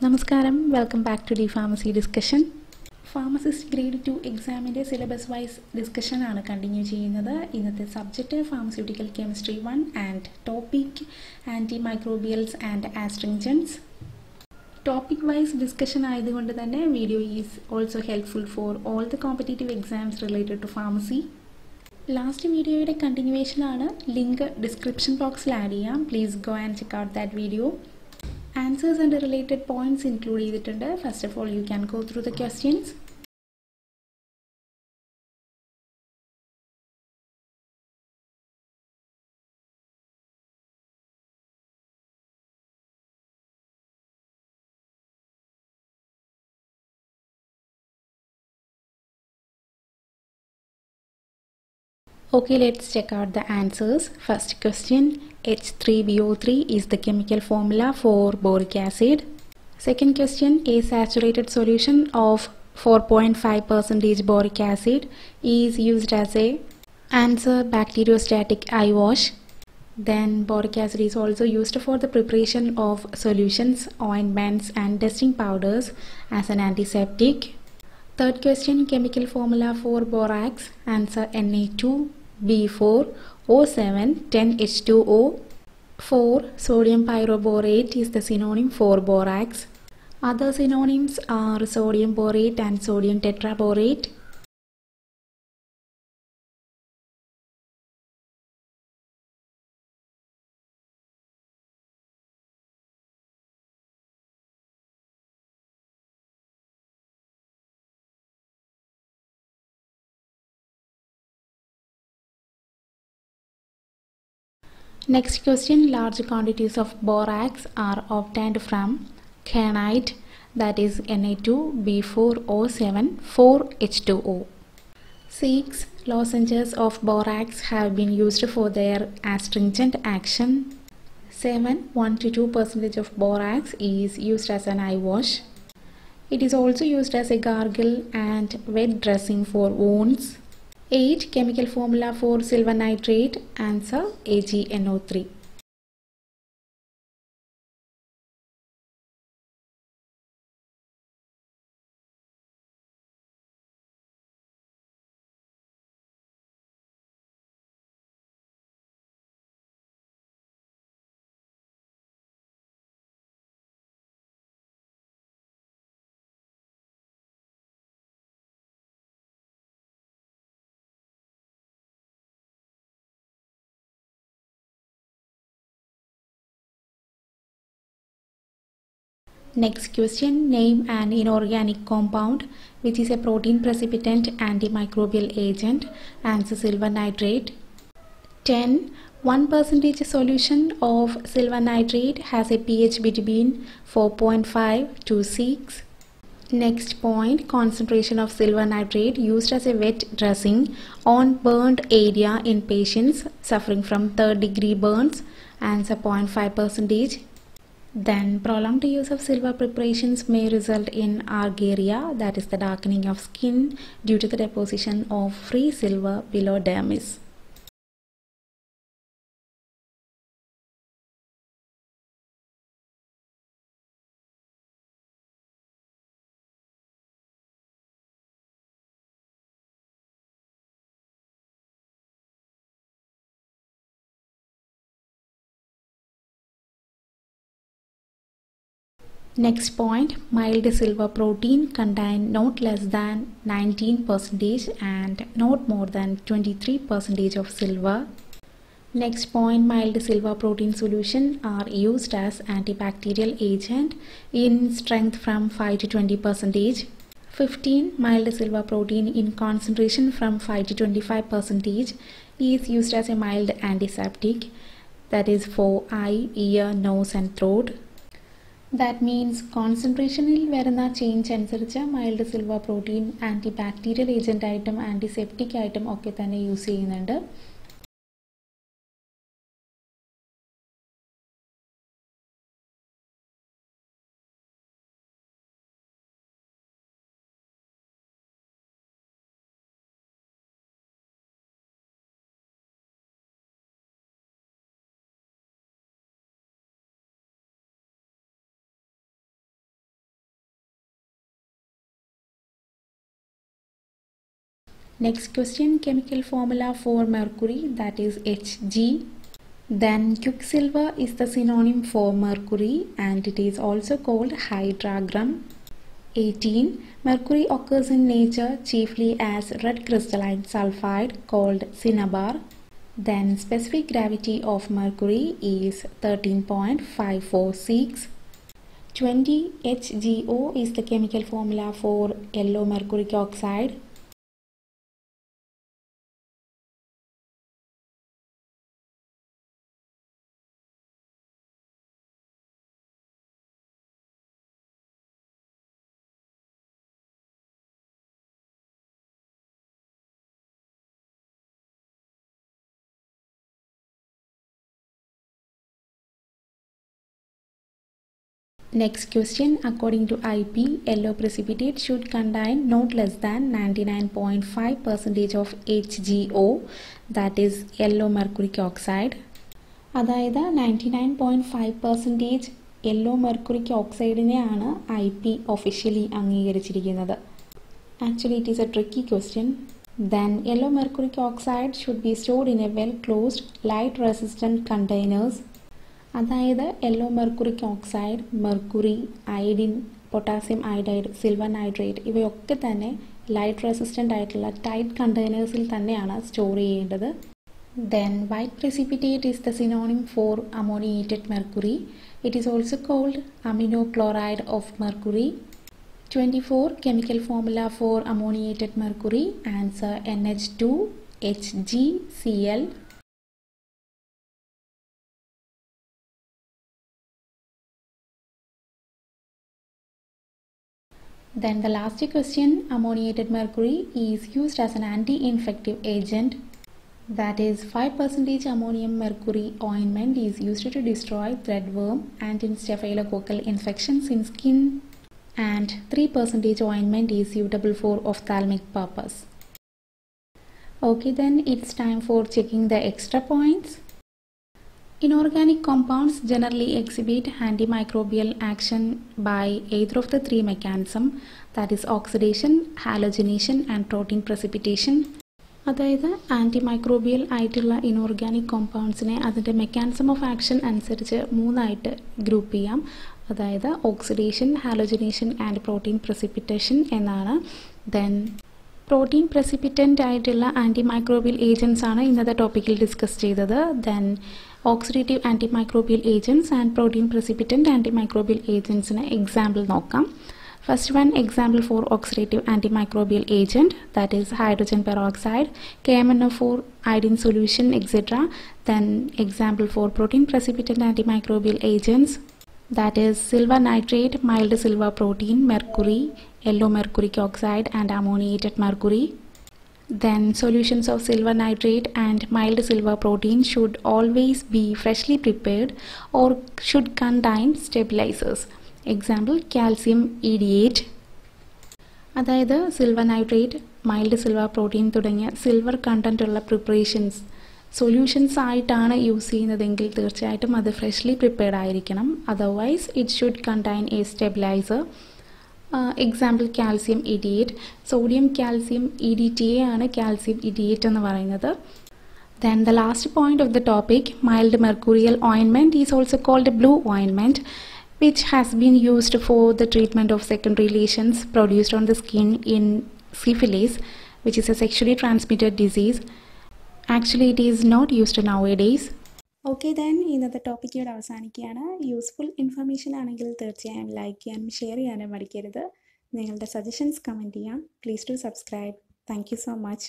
Namaskaram, welcome back to the Pharmacy Discussion. Pharmacist Grade 2 exam in the syllabus-wise discussion is continued. In the subject Pharmaceutical Chemistry 1 and topic Antimicrobials and Astringents. Topic-wise discussion video is also helpful for all the competitive exams related to pharmacy. Last video continuation link description box please go and check out that video. Answers and related points included. First of all, you can go through the questions. Okay, let's check out the answers. First question, H3BO3 is the chemical formula for boric acid. Second question, a saturated solution of 4.5% boric acid is used as a answer bacteriostatic eye wash. Then boric acid is also used for the preparation of solutions, ointments and dusting powders as an antiseptic. Third question, chemical formula for borax, answer Na2B4O7 10H2O. 4. Sodium pyroborate is the synonym for borax. Other synonyms are sodium borate and sodium tetraborate. Next question, large quantities of borax are obtained from kernite, that is Na2B4O7 4H2O. 6. Lozenges of borax have been used for their astringent action. 7. 1 to 2% of borax is used as an eye wash. It is also used as a gargle and wet dressing for wounds. 8. Chemical formula for silver nitrate, answer AgNO3. Next question, name an inorganic compound which is a protein precipitant antimicrobial agent. Answer silver nitrate. 10. 1% solution of silver nitrate has a pH between 4.5 to 6. Next point, concentration of silver nitrate used as a wet dressing on burned area in patients suffering from 3rd-degree burns. Answer 0.5%. Then prolonged use of silver preparations may result in argyria, that is the darkening of skin due to the deposition of free silver below dermis. Next point, mild silver protein contain not less than 19% and not more than 23% of silver. Next point, mild silver protein solution are used as antibacterial agent in strength from 5 to 20%. 15. Mild silver protein in concentration from 5 to 25% is used as a mild antiseptic, that is for eye, ear, nose and throat. That means concentration il varna change anusaricha mild silver protein antibacterial agent item antiseptic item okke thane use cheyyunnundu. Next question, chemical formula for mercury, that is Hg. Then quicksilver is the synonym for mercury and it is also called hydrargyrum. 18. Mercury occurs in nature chiefly as red crystalline sulfide called cinnabar. Then specific gravity of mercury is 13.546. 20. HgO is the chemical formula for yellow mercuric oxide. Next question, according to IP, yellow precipitate should contain not less than 99.5% of HgO, that is yellow mercuric oxide. അതായത് 99.5% yellow mercuric oxideനെയാണ് IP officially അംഗീകരിച്ചിരിക്കുന്നത്. Actually, it is a tricky question. Then yellow mercuric oxide should be stored in a well-closed, light-resistant containers. അതായത് yellow mercuric oxide, mercury, iodine, potassium iodide, silver nitrate ഇവയൊക്കെ തന്നെ light resistant ആയിട്ടുള്ള tight കണ്ടെയ്നേഴ്സിൽ തന്നെയാണ് store ചെയ്യേണ്ടത്. Then white precipitate is the synonym for ammoniated mercury. It is also called amino chloride of mercury. 24. Chemical formula for ammoniated mercury, answer NH2HgCl. Then the last question, ammoniated mercury is used as an anti-infective agent. That is 5% ammonium mercury ointment is used to destroy threadworm and in staphylococcal infections in skin, and 3% ointment is suitable for ophthalmic purpose. Okay, then it's time for checking the extra points. Inorganic compounds generally exhibit antimicrobial action by either of the three mechanisms, that is oxidation, halogenation and protein precipitation. അതായത് antimicrobial ആയിട്ടുള്ള inorganic കോമ്പൗണ്ട്സിനെ അതിൻ്റെ mechanism of action അനുസരിച്ച് മൂന്നായിട്ട് group ചെയ്യാം. അതായത് oxidation, halogenation and protein precipitation എന്നാണ്. Then protein precipitant ആയിട്ടുള്ള ആൻറ്റിമൈക്രോബിയൽ ഏജൻസ് ആണ് ഇന്നത്തെ ടോപ്പിക്കിൽ ഡിസ്കസ് ചെയ്തത്. Then oxidative antimicrobial agents and protein precipitant antimicrobial ഏജൻസിന് എക്സാമ്പിൾ നോക്കാം. First one example for oxidative antimicrobial agent, that is hydrogen peroxide, KMNO4 iodine solution, etc. Then example for protein precipitant antimicrobial agents, that is silver nitrate, mild silver protein, mercury, yellow mercuric oxide and ammoniated mercury. Then solutions of silver nitrate and mild silver protein should always be freshly prepared or should contain stabilizers. Example, calcium EDH. അതായത് silver nitrate, mild silver protein തുടങ്ങിയ silver കണ്ടൻറ്റുള്ള preparations solutions ആയിട്ടാണ് use ചെയ്യുന്നതെങ്കിൽ തീർച്ചയായിട്ടും അത് freshly prepared ആയിരിക്കണം. Otherwise it should contain a stabiliser. Example calcium EDH, sodium calcium EDTA ആണ് calcium EDH എന്ന് പറയുന്നത്. Then the last point of the topic, mild mercurial ointment is also called blue ointment, which has been used for the treatment of secondary lesions produced on the skin in syphilis, which is a sexually transmitted disease. Actually it is not used nowadays. Okay, then ഇന്നത്തെ topic ഇവിടെ അവസാനിക്കുകയാണ്. Useful information ആണെങ്കിൽ തീർച്ചയായും like ചെയ്യാനും share ചെയ്യാനും മടിക്കരുത്. നിങ്ങളുടെ suggestions comment ചെയ്യാം. Please to subscribe. Thank you so much.